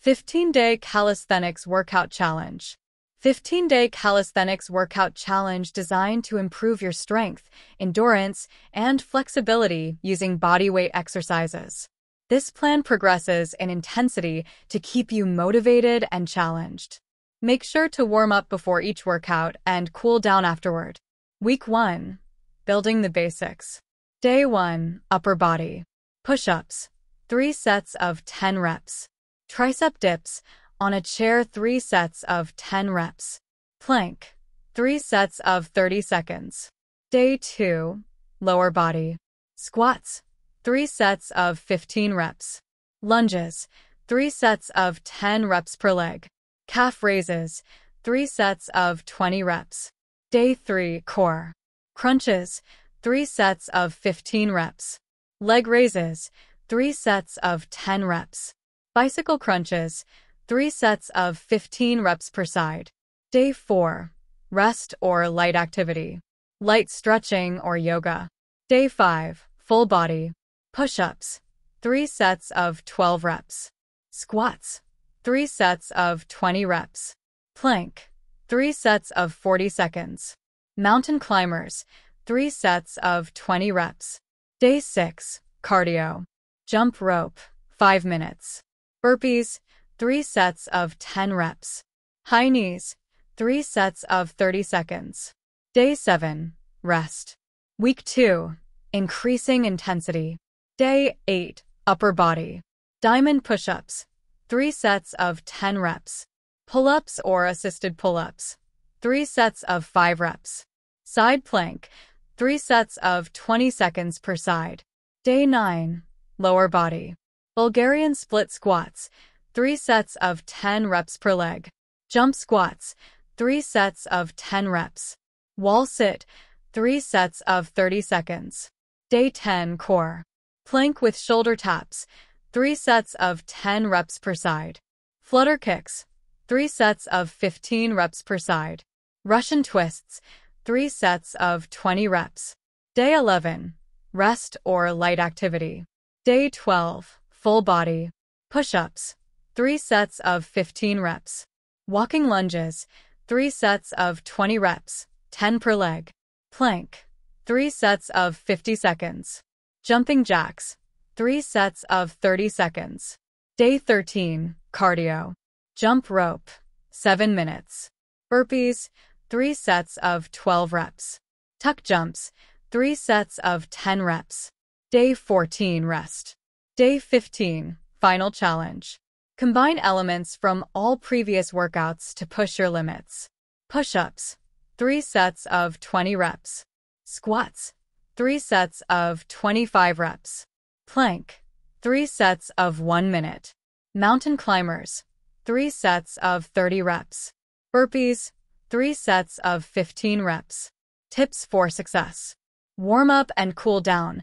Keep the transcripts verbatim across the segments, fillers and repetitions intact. fifteen-Day Calisthenics Workout Challenge. fifteen-Day Calisthenics Workout Challenge designed to improve your strength, endurance, and flexibility using bodyweight exercises. This plan progresses in intensity to keep you motivated and challenged. Make sure to warm up before each workout and cool down afterward. Week one. Building the basics. Day one. Upper body. Push-ups. three sets of ten reps. Tricep dips. On a chair, three sets of ten reps. Plank. three sets of thirty seconds. Day two. Lower body. Squats. three sets of fifteen reps. Lunges. three sets of ten reps per leg. Calf raises, three sets of twenty reps. Day three. Core. Crunches, three sets of fifteen reps. Leg raises, three sets of ten reps. Bicycle crunches, three sets of fifteen reps per side. Day four. Rest or light activity. Light stretching or yoga. Day five. Full body. Push-ups, three sets of twelve reps. Squats, three sets of twenty reps. Plank, three sets of forty seconds. Mountain climbers, three sets of twenty reps. Day six. Cardio. Jump rope, five minutes. Burpees, three sets of ten reps. High knees, three sets of thirty seconds. Day seven. Rest. Week two. Increasing intensity. Day eight. Upper body. Diamond push-ups, three sets of ten reps. Pull-ups or assisted pull-ups, three sets of five reps. Side plank, three sets of twenty seconds per side. Day nine. Lower body. Bulgarian split squats, three sets of ten reps per leg. Jump squats, three sets of ten reps. Wall sit, three sets of thirty seconds. Day ten. Core. Plank with shoulder taps, three sets of ten reps per side. Flutter kicks, three sets of fifteen reps per side. Russian twists, three sets of twenty reps. Day eleven. Rest or light activity. Day twelve. Full body. Push-ups, three sets of fifteen reps. Walking lunges, three sets of twenty reps, ten per leg. Plank, three sets of fifty seconds. Jumping jacks, three sets of thirty seconds. Day thirteen. Cardio. Jump rope, seven minutes. Burpees, three sets of twelve reps. Tuck jumps, three sets of ten reps. Day fourteen. Rest. Day fifteen. Final challenge. Combine elements from all previous workouts to push your limits. Push-ups, three sets of twenty reps. Squats, three sets of twenty-five reps. Plank, three sets of one minute. Mountain climbers, three sets of thirty reps. Burpees, three sets of fifteen reps. Tips for success. Warm up and cool down.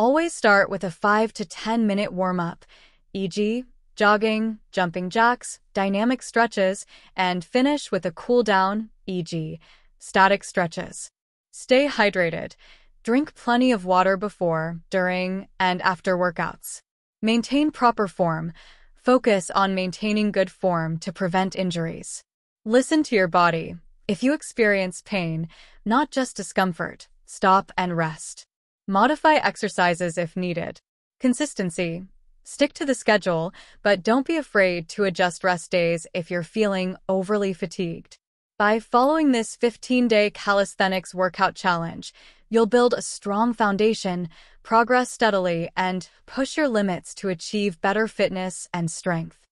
Always start with a five to ten minute warm up, for example, jogging, jumping jacks, dynamic stretches, and finish with a cool down, for example, static stretches. Stay hydrated. Drink plenty of water before, during, and after workouts. Maintain proper form. Focus on maintaining good form to prevent injuries. Listen to your body. If you experience pain, not just discomfort, stop and rest. Modify exercises if needed. Consistency. Stick to the schedule, but don't be afraid to adjust rest days if you're feeling overly fatigued. By following this fifteen-day calisthenics workout challenge, you'll build a strong foundation, progress steadily, and push your limits to achieve better fitness and strength.